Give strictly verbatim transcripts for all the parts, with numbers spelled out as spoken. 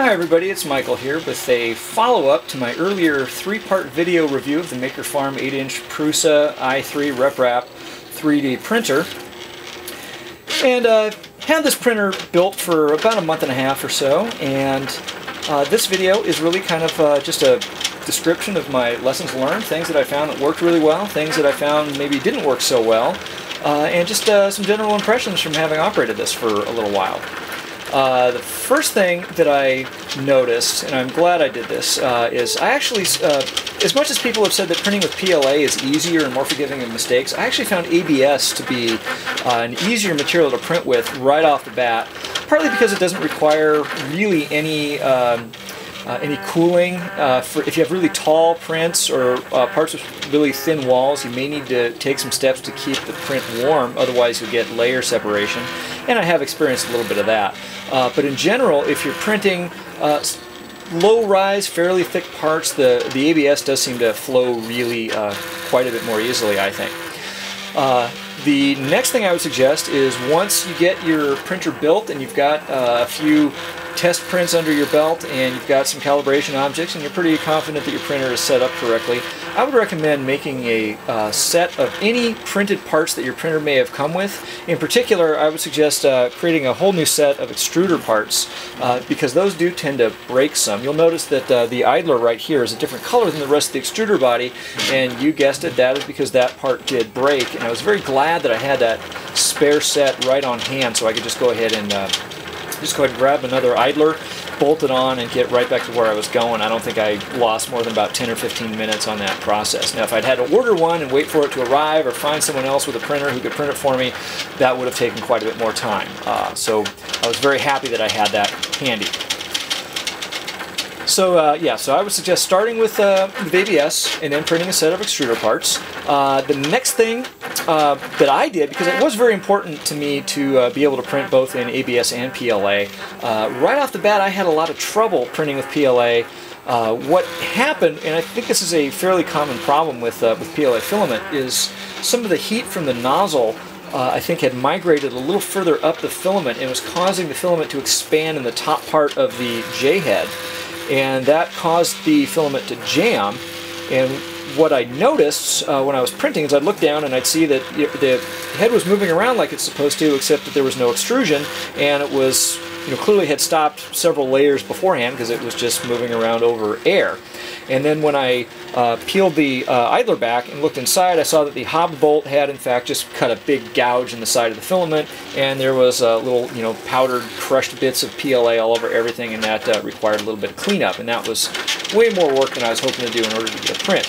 Hi everybody, it's Michael here with a follow-up to my earlier three-part video review of the Makerfarm eight inch Prusa i three RepRap three D printer. And I uh, had this printer built for about a month and a half or so, and uh, this video is really kind of uh, just a description of my lessons learned, things that I found that worked really well, things that I found maybe didn't work so well, uh, and just uh, some general impressions from having operated this for a little while. Uh, the first thing that I noticed, and I'm glad I did this, uh, is I actually, uh, as much as people have said that printing with P L A is easier and more forgiving of mistakes, I actually found A B S to be uh, an easier material to print with right off the bat, partly because it doesn't require really any um, uh, any cooling. Uh, for if you have really tall prints or uh, parts with really thin walls, you may need to take some steps to keep the print warm, otherwise you'll get layer separation. And I have experienced a little bit of that. Uh, but in general, if you're printing uh, low-rise, fairly thick parts, the, the A B S does seem to flow really uh, quite a bit more easily, I think. Uh, the next thing I would suggest is once you get your printer built and you've got uh, a few test prints under your belt and you've got some calibration objects and you're pretty confident that your printer is set up correctly, I would recommend making a uh, set of any printed parts that your printer may have come with. In particular, I would suggest uh, creating a whole new set of extruder parts uh, because those do tend to break some. You'll notice that uh, the idler right here is a different color than the rest of the extruder body, and you guessed it, that is because that part did break, and I was very glad that I had that spare set right on hand so I could just go ahead and uh, Just go ahead and grab another idler, bolt it on, and get right back to where I was going. I don't think I lost more than about ten or fifteen minutes on that process. Now, if I'd had to order one and wait for it to arrive or find someone else with a printer who could print it for me, that would have taken quite a bit more time. Uh, so I was very happy that I had that handy. So uh, yeah, so I would suggest starting with, uh, with A B S and then printing a set of extruder parts. Uh, the next thing uh, that I did, because it was very important to me to uh, be able to print both in A B S and P L A, uh, right off the bat I had a lot of trouble printing with P L A. Uh, what happened, and I think this is a fairly common problem with, uh, with P L A filament, is some of the heat from the nozzle Uh, I think had migrated a little further up the filament and was causing the filament to expand in the top part of the J-head, and that caused the filament to jam. And what I noticed uh, when I was printing is I'd look down and I'd see that the head was moving around like it's supposed to, except that there was no extrusion, and it was, you know, clearly had stopped several layers beforehand because it was just moving around over air. And then when I uh, peeled the uh, idler back and looked inside, I saw that the hob bolt had in fact just cut a big gouge in the side of the filament, and there was a uh, little, you know, powdered, crushed bits of P L A all over everything, and that uh, required a little bit of cleanup, and that was way more work than I was hoping to do in order to get a print.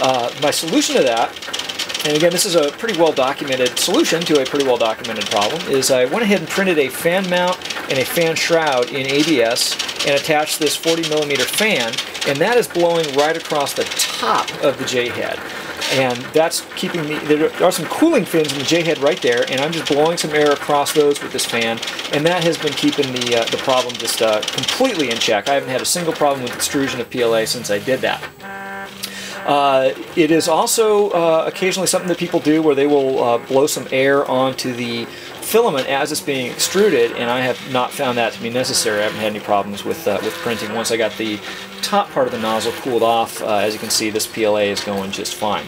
Uh, my solution to that, and again, this is a pretty well-documented solution to a pretty well-documented problem, is I went ahead and printed a fan mount and a fan shroud in A B S and attached this forty millimeter fan, and that is blowing right across the top of the J-head. And that's keeping me, there are some cooling fins in the J-head right there, and I'm just blowing some air across those with this fan, and that has been keeping the, uh, the problem just uh, completely in check. I haven't had a single problem with extrusion of P L A since I did that. Uh, it is also uh, occasionally something that people do where they will uh, blow some air onto the filament as it's being extruded, and I have not found that to be necessary. I haven't had any problems with, uh, with printing. Once I got the top part of the nozzle cooled off, uh, as you can see, this P L A is going just fine.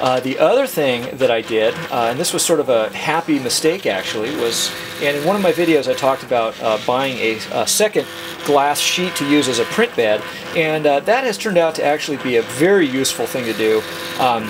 Uh, the other thing that I did, uh, and this was sort of a happy mistake actually, was, and in one of my videos I talked about uh, buying a, a second glass sheet to use as a print bed, and uh, that has turned out to actually be a very useful thing to do. Um,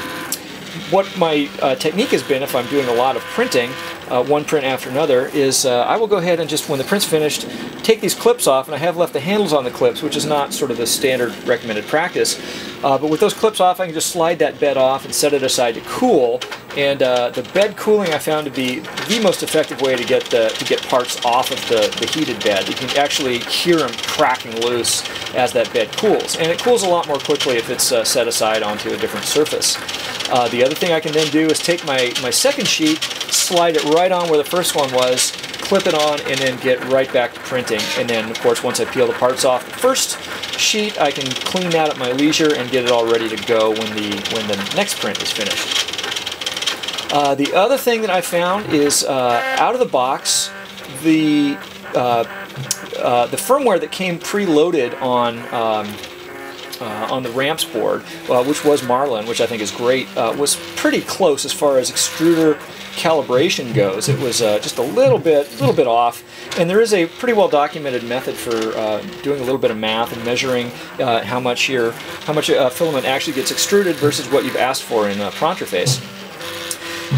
what my uh, technique has been, if I'm doing a lot of printing, uh, one print after another, is uh, I will go ahead and just, when the print's finished, take these clips off, and I have left the handles on the clips, which is not sort of the standard recommended practice. Uh, but with those clips off, I can just slide that bed off and set it aside to cool. And uh, the bed cooling I found to be the most effective way to get the to get parts off of the, the heated bed. You can actually hear them cracking loose as that bed cools, and it cools a lot more quickly if it's uh, set aside onto a different surface. Uh, the other thing I can then do is take my my second sheet, slide it right on where the first one was, clip it on, and then get right back to printing. And then, of course, once I peel the parts off the first sheet, I can clean that at my leisure and get it all ready to go when the when the next print is finished. Uh, the other thing that I found is, uh, out of the box, the uh, uh, the firmware that came preloaded on um, Uh, on the ramps board, uh, which was Marlin, which I think is great, uh, was pretty close as far as extruder calibration goes. It was uh, just a little bit, little bit off, and there is a pretty well documented method for uh, doing a little bit of math and measuring uh, how much your, how much uh, filament actually gets extruded versus what you've asked for in uh, Pronterface.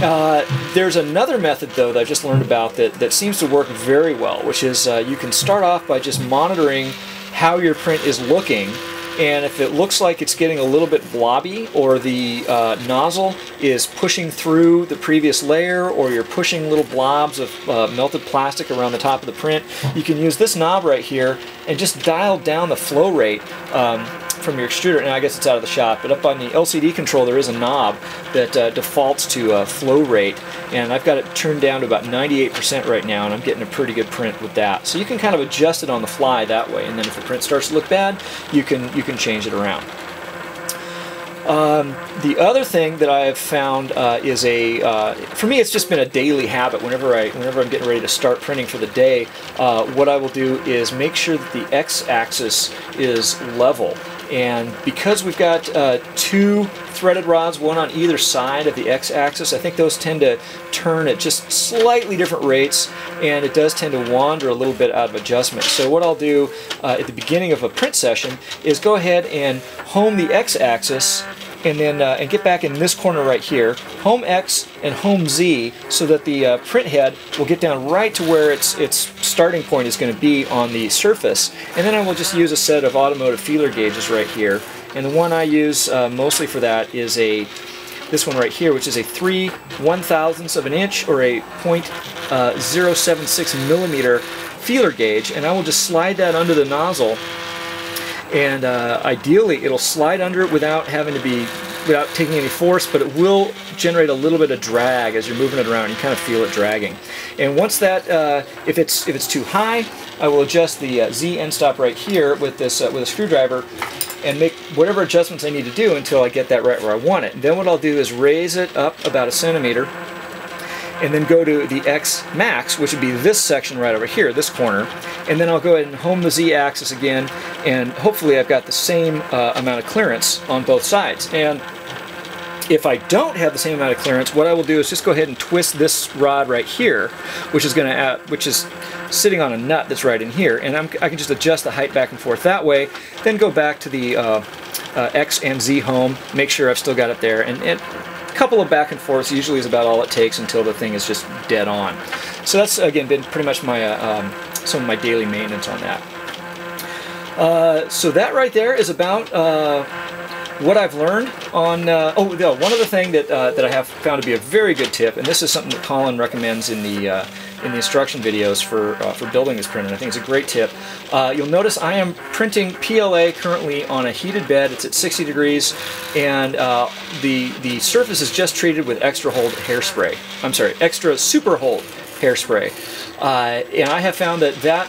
Uh, there's another method, though, that I've just learned about that, that seems to work very well, which is uh, you can start off by just monitoring how your print is looking. And if it looks like it's getting a little bit blobby, or the uh, nozzle is pushing through the previous layer, or you're pushing little blobs of uh, melted plastic around the top of the print, you can use this knob right here and just dial down the flow rate um, from your extruder. Now I guess it's out of the shop, but up on the L C D control there is a knob that uh, defaults to uh, flow rate, and I've got it turned down to about ninety-eight percent right now, and I'm getting a pretty good print with that. So you can kind of adjust it on the fly that way, and then if the print starts to look bad, you can you can change it around. Um, the other thing that I have found uh, is a, uh, for me it's just been a daily habit. Whenever, I, whenever I'm getting ready to start printing for the day, uh, what I will do is make sure that the x-axis is level. And because we've got uh, two threaded rods, one on either side of the x-axis, I think those tend to turn at just slightly different rates, and it does tend to wander a little bit out of adjustment. So what I'll do uh, at the beginning of a print session is go ahead and home the x-axis, and then uh, and get back in this corner right here, home X and home Z, so that the uh, print head will get down right to where its its starting point is going to be on the surface. And then I will just use a set of automotive feeler gauges right here, and the one I use uh, mostly for that is a this one right here, which is a three one thousandths of an inch, or a point zero seven six millimeter feeler gauge, and I will just slide that under the nozzle. And uh, ideally, it'll slide under it without having to be, without taking any force, but it will generate a little bit of drag as you're moving it around. You kind of feel it dragging. And once that, uh, if it's if it's too high, I will adjust the uh, Z end stop right here with this uh, with a screwdriver, and make whatever adjustments I need to do until I get that right where I want it. And then what I'll do is raise it up about a centimeter, and then go to the X max, which would be this section right over here, this corner, and then I'll go ahead and home the Z axis again, and hopefully I've got the same uh, amount of clearance on both sides. And if I don't have the same amount of clearance, what I will do is just go ahead and twist this rod right here, which is going to add, which is sitting on a nut that's right in here, and I'm, I can just adjust the height back and forth that way, then go back to the uh, uh, X and Z home, make sure I've still got it there, and it a couple of back and forths usually is about all it takes until the thing is just dead on. So that's, again, been pretty much my uh, um, some of my daily maintenance on that. Uh, so that right there is about uh, what I've learned on... Uh, oh, no, one other thing that, uh, that I have found to be a very good tip, and this is something that Colin recommends in the, uh, in the instruction videos for, uh, for building this print, and I think it's a great tip. Uh, you'll notice I am printing P L A currently on a heated bed. It's at sixty degrees, and uh, the, the surface is just treated with extra hold hairspray. I'm sorry, extra super hold hairspray. Uh, and I have found that that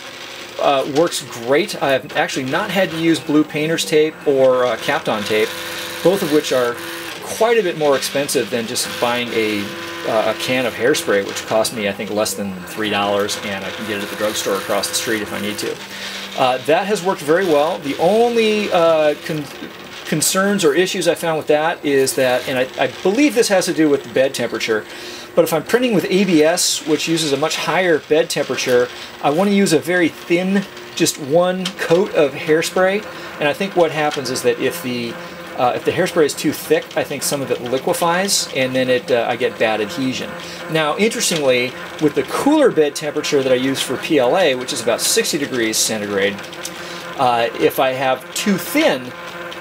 uh, works great. I have actually not had to use blue painter's tape or uh, Kapton tape, both of which are quite a bit more expensive than just buying a Uh, a can of hairspray, which cost me I think less than three dollars, and I can get it at the drugstore across the street if I need to. Uh, that has worked very well. The only uh, con concerns or issues I found with that is that, and I, I believe this has to do with the bed temperature, but if I'm printing with A B S, which uses a much higher bed temperature, I want to use a very thin, just one coat of hairspray, and I think what happens is that if the Uh, if the hairspray is too thick, I think some of it liquefies, and then it, uh, I get bad adhesion. Now, interestingly, with the cooler bed temperature that I use for P L A, which is about sixty degrees centigrade, uh, if I have too thin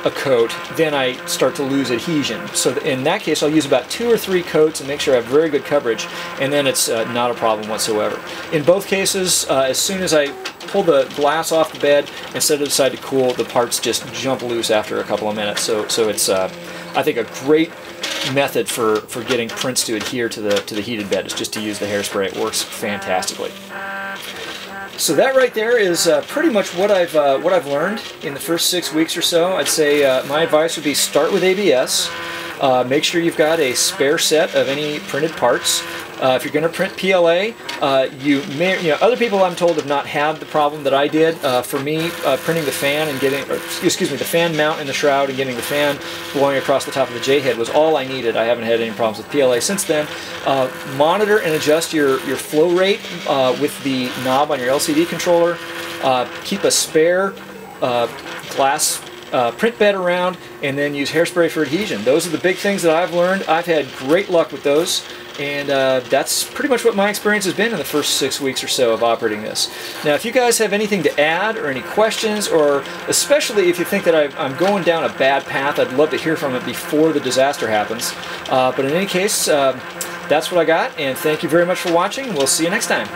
a coat, then I start to lose adhesion. So in that case, I'll use about two or three coats and make sure I have very good coverage, and then it's uh, not a problem whatsoever. In both cases, uh, as soon as I pull the glass off the bed and set it aside to cool, the parts just jump loose after a couple of minutes. So, so it's, uh, I think, a great method for, for getting prints to adhere to the, to the heated bed is just to use the hairspray. It works fantastically. So that right there is uh, pretty much what I've uh, what I've learned in the first six weeks or so. I'd say uh, my advice would be start with A B S. Uh, make sure you've got a spare set of any printed parts. Uh, if you're going to print P L A, uh, you may, you know, other people I'm told have not had the problem that I did. Uh, for me, uh, printing the fan and getting, or, excuse me, the fan mount in the shroud and getting the fan blowing across the top of the J-head was all I needed. I haven't had any problems with P L A since then. Uh, monitor and adjust your, your flow rate uh, with the knob on your L C D controller. Uh, keep a spare uh, glass Uh, print bed around, and then use hairspray for adhesion. Those are the big things that I've learned. I've had great luck with those, and uh, that's pretty much what my experience has been in the first six weeks or so of operating this. Now, if you guys have anything to add or any questions, or especially if you think that I've, I'm going down a bad path, I'd love to hear from it before the disaster happens. Uh, but in any case, uh, that's what I got, and thank you very much for watching. We'll see you next time.